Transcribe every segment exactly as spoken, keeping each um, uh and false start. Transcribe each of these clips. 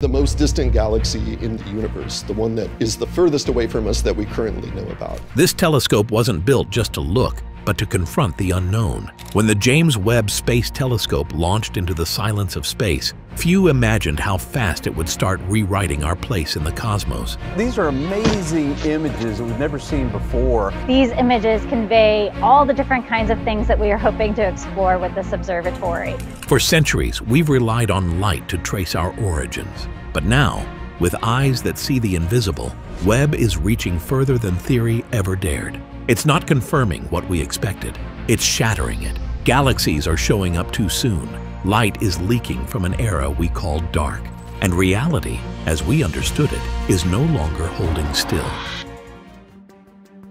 The most distant galaxy in the universe, the one that is the furthest away from us that we currently know about. This telescope wasn't built just to look, but to confront the unknown. When the James Webb Space Telescope launched into the silence of space, few imagined how fast it would start rewriting our place in the cosmos. These are amazing images that we've never seen before. These images convey all the different kinds of things that we are hoping to explore with this observatory. For centuries, we've relied on light to trace our origins. But now, with eyes that see the invisible, Webb is reaching further than theory ever dared. It's not confirming what we expected, it's shattering it. Galaxies are showing up too soon. Light is leaking from an era we call dark, and reality, as we understood it, is no longer holding still.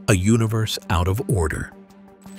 A universe out of order.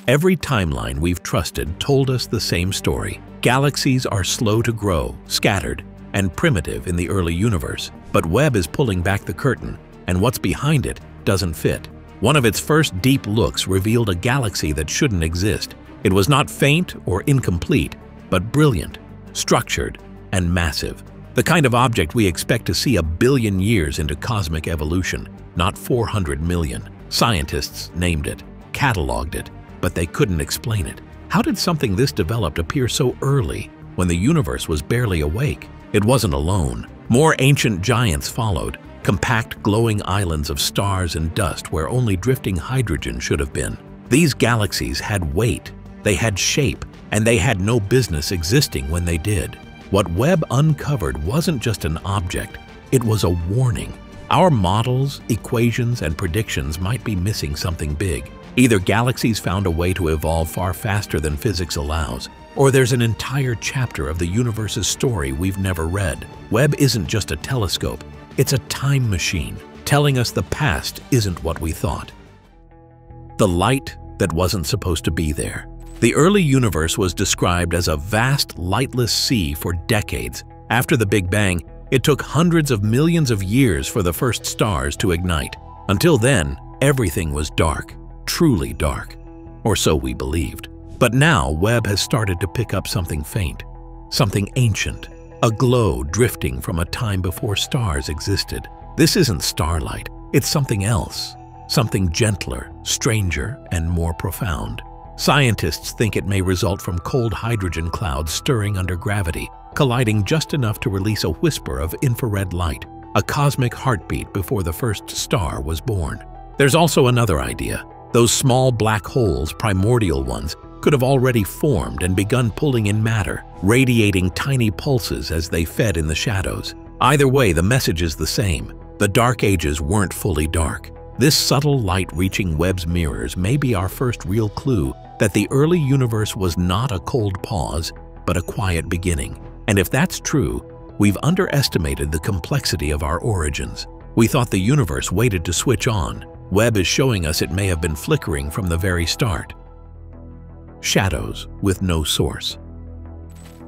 Every timeline we've trusted told us the same story. Galaxies are slow to grow, scattered, and primitive in the early universe. But Webb is pulling back the curtain, and what's behind it doesn't fit. One of its first deep looks revealed a galaxy that shouldn't exist. It was not faint or incomplete, but brilliant, structured, and massive. The kind of object we expect to see a billion years into cosmic evolution, not four hundred million. Scientists named it, cataloged it, but they couldn't explain it. How did something this developed appear so early, when the universe was barely awake? It wasn't alone. More ancient giants followed, compact glowing islands of stars and dust where only drifting hydrogen should have been. These galaxies had weight, they had shape, and they had no business existing when they did. What Webb uncovered wasn't just an object, it was a warning. Our models, equations, and predictions might be missing something big. Either galaxies found a way to evolve far faster than physics allows, or there's an entire chapter of the universe's story we've never read. Webb isn't just a telescope, it's a time machine, telling us the past isn't what we thought. The light that wasn't supposed to be there. The early universe was described as a vast, lightless sea for decades. After the Big Bang, it took hundreds of millions of years for the first stars to ignite. Until then, everything was dark, truly dark, or so we believed. But now Webb has started to pick up something faint, something ancient, a glow drifting from a time before stars existed. This isn't starlight, it's something else, something gentler, stranger, and more profound. Scientists think it may result from cold hydrogen clouds stirring under gravity, colliding just enough to release a whisper of infrared light, a cosmic heartbeat before the first star was born. There's also another idea. Those small black holes, primordial ones, could have already formed and begun pulling in matter, radiating tiny pulses as they fed in the shadows. Either way, the message is the same. The Dark Ages weren't fully dark. This subtle light reaching Webb's mirrors may be our first real clue that the early universe was not a cold pause, but a quiet beginning. And if that's true, we've underestimated the complexity of our origins. We thought the universe waited to switch on. Webb is showing us it may have been flickering from the very start. Shadows with no source.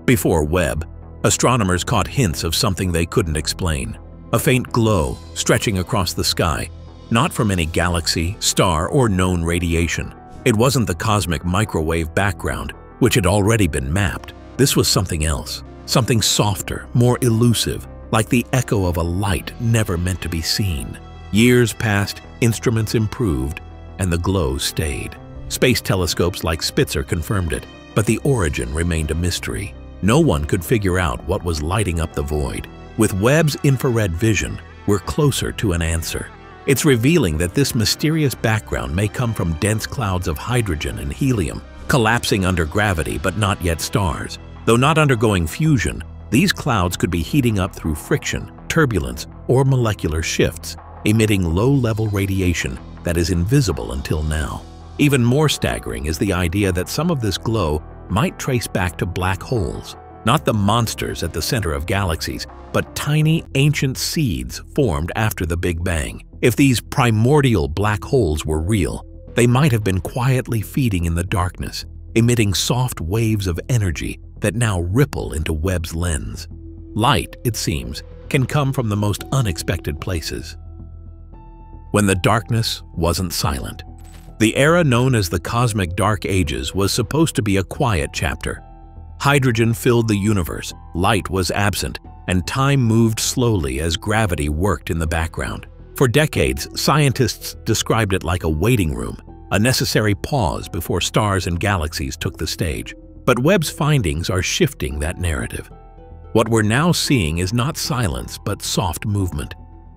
Before Webb, astronomers caught hints of something they couldn't explain. A faint glow stretching across the sky, not from any galaxy, star, or known radiation. It wasn't the cosmic microwave background, which had already been mapped. This was something else, something softer, more elusive, like the echo of a light never meant to be seen. Years passed, instruments improved, and the glow stayed. Space telescopes like Spitzer confirmed it, but the origin remained a mystery. No one could figure out what was lighting up the void. With Webb's infrared vision, we're closer to an answer. It's revealing that this mysterious background may come from dense clouds of hydrogen and helium, collapsing under gravity but not yet stars. Though not undergoing fusion, these clouds could be heating up through friction, turbulence, or molecular shifts, emitting low-level radiation that is invisible until now. Even more staggering is the idea that some of this glow might trace back to black holes, not the monsters at the center of galaxies, but tiny ancient seeds formed after the Big Bang. If these primordial black holes were real, they might have been quietly feeding in the darkness, emitting soft waves of energy that now ripple into Webb's lens. Light, it seems, can come from the most unexpected places. When the darkness wasn't silent. The era known as the Cosmic Dark Ages was supposed to be a quiet chapter. Hydrogen filled the universe, light was absent, and time moved slowly as gravity worked in the background. For decades, scientists described it like a waiting room, a necessary pause before stars and galaxies took the stage. But Webb's findings are shifting that narrative. What we're now seeing is not silence, but soft movement.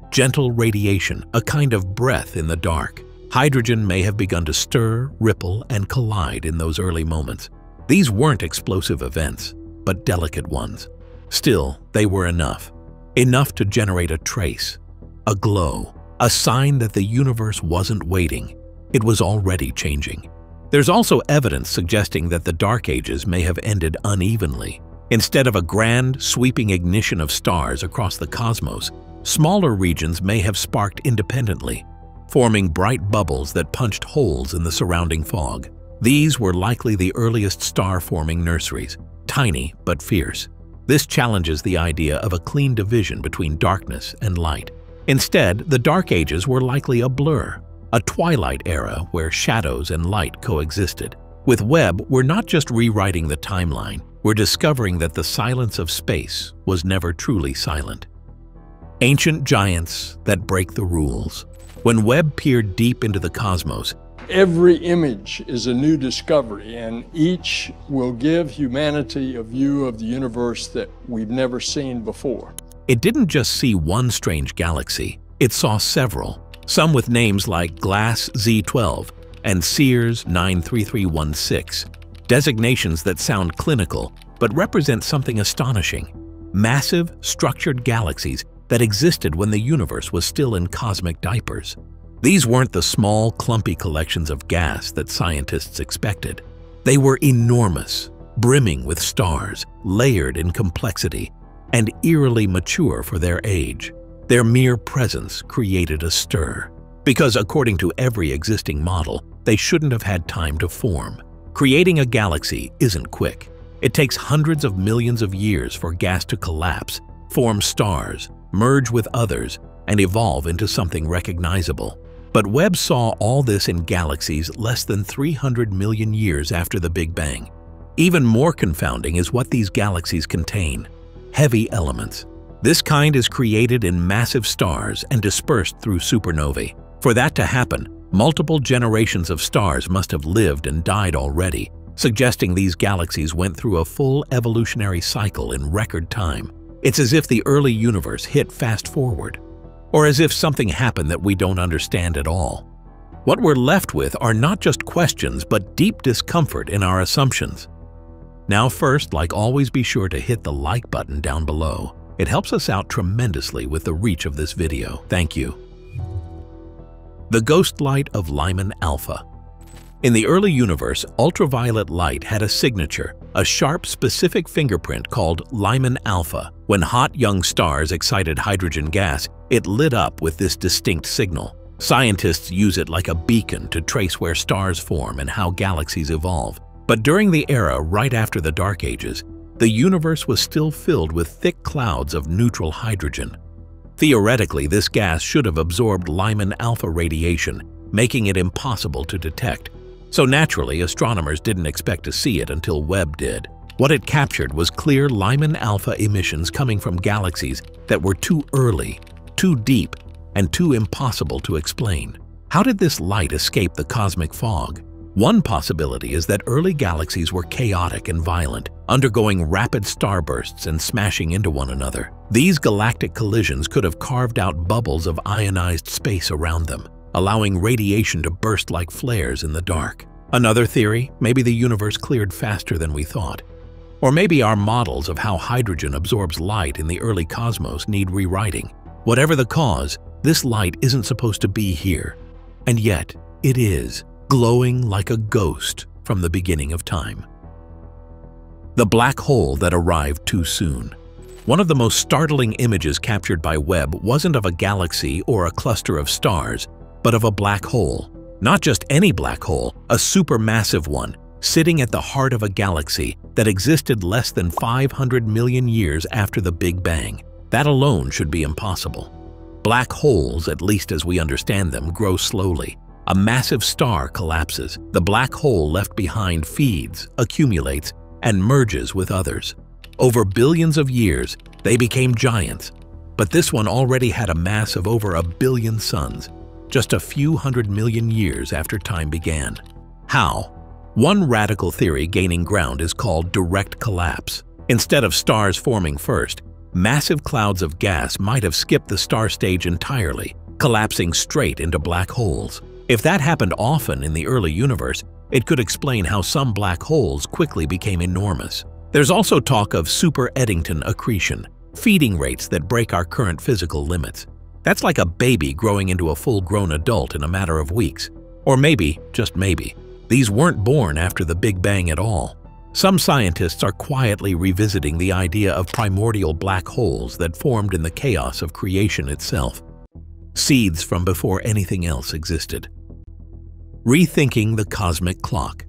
Gentle radiation, a kind of breath in the dark. Hydrogen may have begun to stir, ripple, and collide in those early moments. These weren't explosive events, but delicate ones. Still, they were enough. Enough to generate a trace, a glow, a sign that the universe wasn't waiting. It was already changing. There's also evidence suggesting that the Dark Ages may have ended unevenly. Instead of a grand, sweeping ignition of stars across the cosmos, smaller regions may have sparked independently, forming bright bubbles that punched holes in the surrounding fog. These were likely the earliest star-forming nurseries, tiny but fierce. This challenges the idea of a clean division between darkness and light. Instead, the Dark Ages were likely a blur, a twilight era where shadows and light coexisted. With Webb, we're not just rewriting the timeline, we're discovering that the silence of space was never truly silent. Ancient giants that break the rules. When Webb peered deep into the cosmos, every image is a new discovery, and each will give humanity a view of the universe that we've never seen before. It didn't just see one strange galaxy, it saw several, some with names like Glass Z twelve and Sears nine three three one six, designations that sound clinical but represent something astonishing, massive, structured galaxies that existed when the universe was still in cosmic diapers. These weren't the small, clumpy collections of gas that scientists expected. They were enormous, brimming with stars, layered in complexity, and eerily mature for their age. Their mere presence created a stir, because according to every existing model, they shouldn't have had time to form. Creating a galaxy isn't quick. It takes hundreds of millions of years for gas to collapse, form stars, merge with others, and evolve into something recognizable. But Webb saw all this in galaxies less than three hundred million years after the Big Bang. Even more confounding is what these galaxies contain: heavy elements. This kind is created in massive stars and dispersed through supernovae. For that to happen, multiple generations of stars must have lived and died already, suggesting these galaxies went through a full evolutionary cycle in record time. It's as if the early universe hit fast forward, or as if something happened that we don't understand at all. What we're left with are not just questions, but deep discomfort in our assumptions. Now first, like always, be sure to hit the like button down below. It helps us out tremendously with the reach of this video. Thank you. The ghost light of Lyman alpha. In the early universe, ultraviolet light had a signature, a sharp, specific fingerprint called Lyman alpha. When hot young stars excited hydrogen gas, it lit up with this distinct signal. Scientists use it like a beacon to trace where stars form and how galaxies evolve. But during the era right after the Dark Ages, the universe was still filled with thick clouds of neutral hydrogen. Theoretically, this gas should have absorbed Lyman alpha radiation, making it impossible to detect. So naturally, astronomers didn't expect to see it until Webb did. What it captured was clear Lyman alpha emissions coming from galaxies that were too early, too deep, and too impossible to explain. How did this light escape the cosmic fog? One possibility is that early galaxies were chaotic and violent, undergoing rapid starbursts and smashing into one another. These galactic collisions could have carved out bubbles of ionized space around them, allowing radiation to burst like flares in the dark. Another theory, maybe the universe cleared faster than we thought. Or maybe our models of how hydrogen absorbs light in the early cosmos need rewriting. Whatever the cause, this light isn't supposed to be here. And yet, it is, glowing like a ghost from the beginning of time. The black hole that arrived too soon. One of the most startling images captured by Webb wasn't of a galaxy or a cluster of stars, but of a black hole. Not just any black hole, a supermassive one, sitting at the heart of a galaxy that existed less than five hundred million years after the Big Bang. That alone should be impossible. Black holes, at least as we understand them, grow slowly. A massive star collapses. The black hole left behind feeds, accumulates, and merges with others. Over billions of years, They became giants, but this one already had a mass of over a billion suns, just a few hundred million years after time began. How? One radical theory gaining ground is called direct collapse. Instead of stars forming first, massive clouds of gas might have skipped the star stage entirely, collapsing straight into black holes. If that happened often in the early universe, it could explain how some black holes quickly became enormous. There's also talk of super-Eddington accretion, feeding rates that break our current physical limits. That's like a baby growing into a full-grown adult in a matter of weeks. Or maybe, just maybe, these weren't born after the Big Bang at all. Some scientists are quietly revisiting the idea of primordial black holes that formed in the chaos of creation itself. Seeds from before anything else existed. Rethinking the cosmic clock.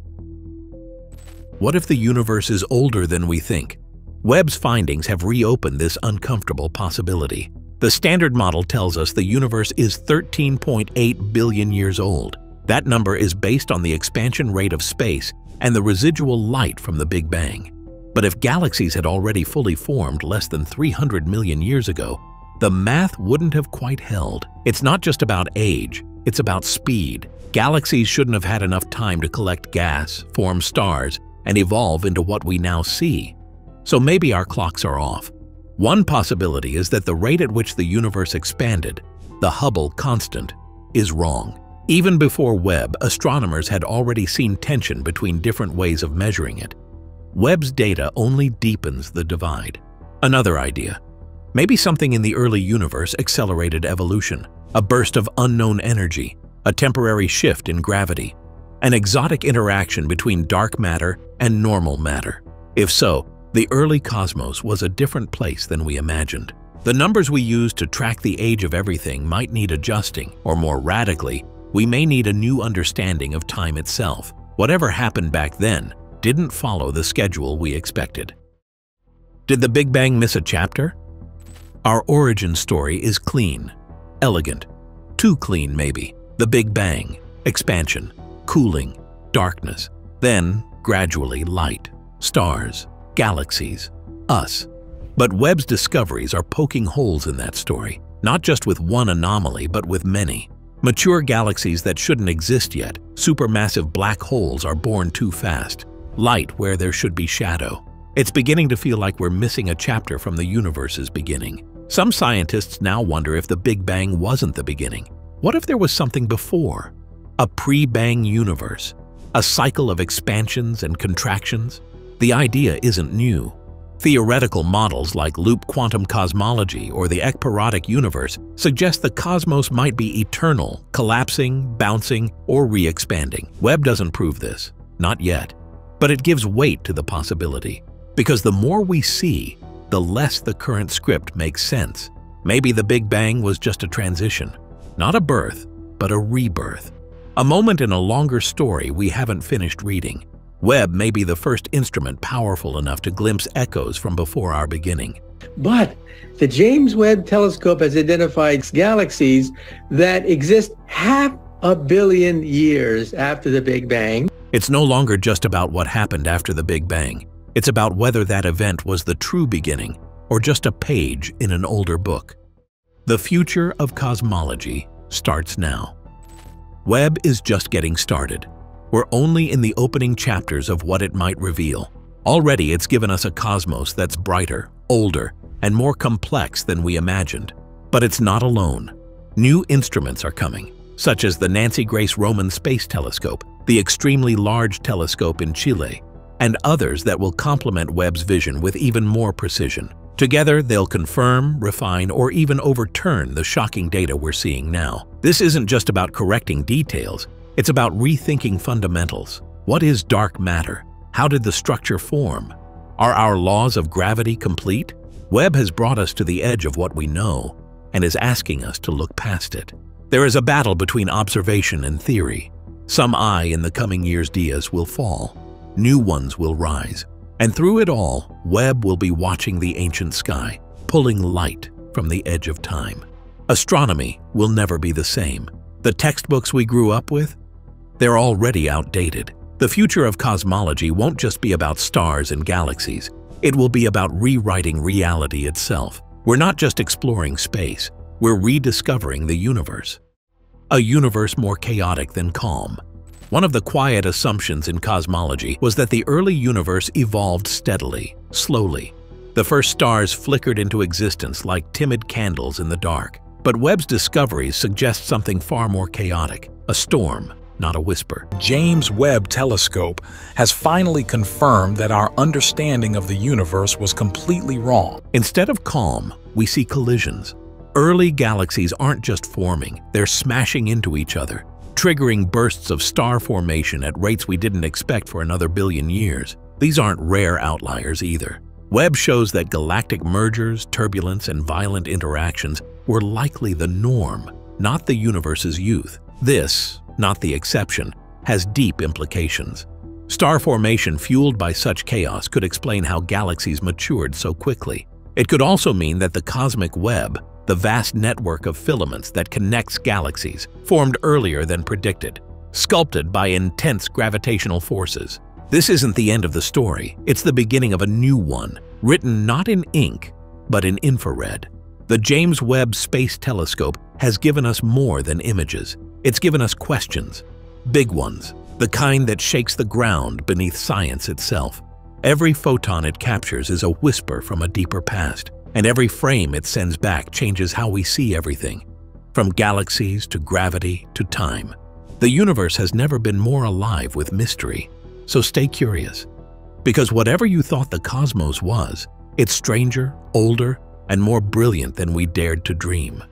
What if the universe is older than we think? Webb's findings have reopened this uncomfortable possibility. The Standard Model tells us the universe is thirteen point eight billion years old. That number is based on the expansion rate of space and the residual light from the Big Bang. But if galaxies had already fully formed less than three hundred million years ago, the math wouldn't have quite held. It's not just about age, it's about speed. Galaxies shouldn't have had enough time to collect gas, form stars, and evolve into what we now see. So maybe our clocks are off. One possibility is that the rate at which the universe expanded, the Hubble constant, is wrong. Even before Webb, astronomers had already seen tension between different ways of measuring it. Webb's data only deepens the divide. Another idea. Maybe something in the early universe accelerated evolution, a burst of unknown energy, a temporary shift in gravity, an exotic interaction between dark matter and normal matter. If so, the early cosmos was a different place than we imagined. The numbers we use to track the age of everything might need adjusting, or more radically, we may need a new understanding of time itself. Whatever happened back then didn't follow the schedule we expected. Did the Big Bang miss a chapter? Our origin story is clean, elegant, too clean maybe. The Big Bang, expansion, cooling, darkness, then gradually light, stars, galaxies, us. But Webb's discoveries are poking holes in that story, not just with one anomaly, but with many. Mature galaxies that shouldn't exist yet, supermassive black holes are born too fast, light where there should be shadow. It's beginning to feel like we're missing a chapter from the universe's beginning. Some scientists now wonder if the Big Bang wasn't the beginning. What if there was something before? A pre-bang universe, a cycle of expansions and contractions? The idea isn't new. Theoretical models like loop quantum cosmology or the ekpyrotic universe suggest the cosmos might be eternal, collapsing, bouncing, or re-expanding. Webb doesn't prove this, not yet, but it gives weight to the possibility. Because the more we see, the less the current script makes sense. Maybe the Big Bang was just a transition. Not a birth, but a rebirth. A moment in a longer story we haven't finished reading. Webb may be the first instrument powerful enough to glimpse echoes from before our beginning. But the James Webb Telescope has identified galaxies that exist half a billion years after the Big Bang. It's no longer just about what happened after the Big Bang. It's about whether that event was the true beginning or just a page in an older book. The future of cosmology starts now. Webb is just getting started. We're only in the opening chapters of what it might reveal. Already it's given us a cosmos that's brighter, older, and more complex than we imagined. But it's not alone. New instruments are coming, such as the Nancy Grace Roman Space Telescope, the Extremely Large Telescope in Chile, and others that will complement Webb's vision with even more precision. Together, they'll confirm, refine, or even overturn the shocking data we're seeing now. This isn't just about correcting details, it's about rethinking fundamentals. What is dark matter? How did the structure form? Are our laws of gravity complete? Webb has brought us to the edge of what we know and is asking us to look past it. There is a battle between observation and theory. Some eye in the coming year's dias will fall. New ones will rise, and through it all, Webb will be watching the ancient sky, pulling light from the edge of time. Astronomy will never be the same. The textbooks we grew up with? They're already outdated. The future of cosmology won't just be about stars and galaxies. It will be about rewriting reality itself. We're not just exploring space, we're rediscovering the universe. A universe more chaotic than calm. One of the quiet assumptions in cosmology was that the early universe evolved steadily, slowly. The first stars flickered into existence like timid candles in the dark. But Webb's discoveries suggest something far more chaotic, a storm, not a whisper. James Webb Telescope has finally confirmed that our understanding of the universe was completely wrong. Instead of calm, we see collisions. Early galaxies aren't just forming, they're smashing into each other, triggering bursts of star formation at rates we didn't expect for another billion years. These aren't rare outliers either. Webb shows that galactic mergers, turbulence, and violent interactions were likely the norm, not the universe's youth. This, not the exception, has deep implications. Star formation fueled by such chaos could explain how galaxies matured so quickly. It could also mean that the cosmic web, the vast network of filaments that connects galaxies, formed earlier than predicted, sculpted by intense gravitational forces. This isn't the end of the story. It's the beginning of a new one, written not in ink, but in infrared. The James Webb Space Telescope has given us more than images. It's given us questions, big ones, the kind that shakes the ground beneath science itself. Every photon it captures is a whisper from a deeper past, and every frame it sends back changes how we see everything, from galaxies to gravity to time. The universe has never been more alive with mystery, so stay curious. Because whatever you thought the cosmos was, it's stranger, older, and more brilliant than we dared to dream.